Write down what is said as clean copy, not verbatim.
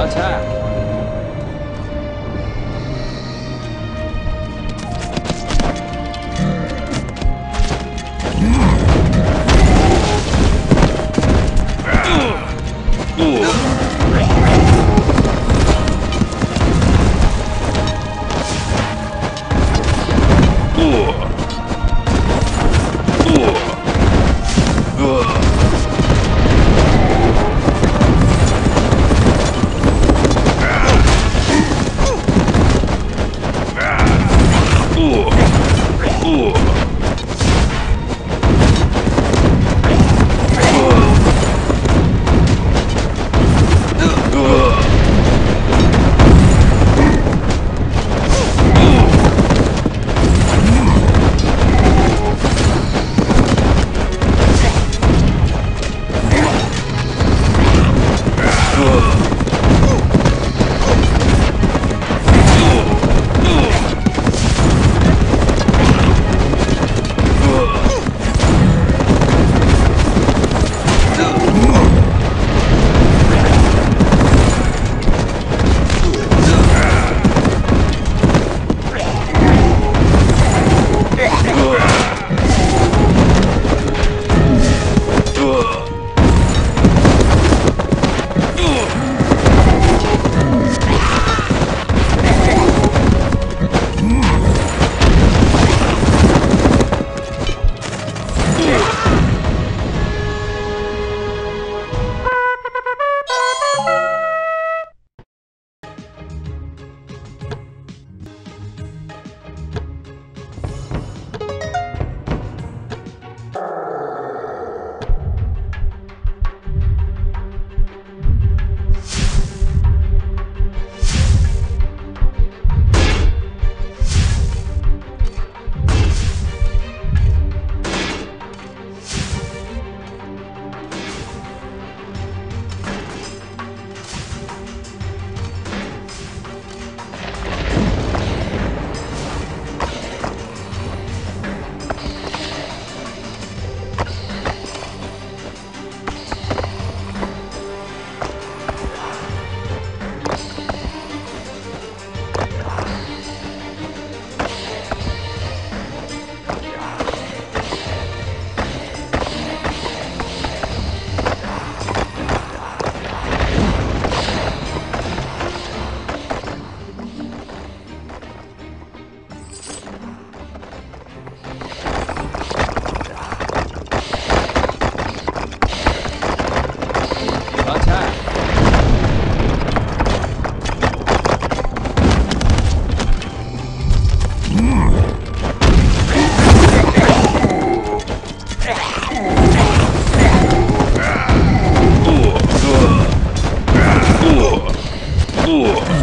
Attack! Ooh.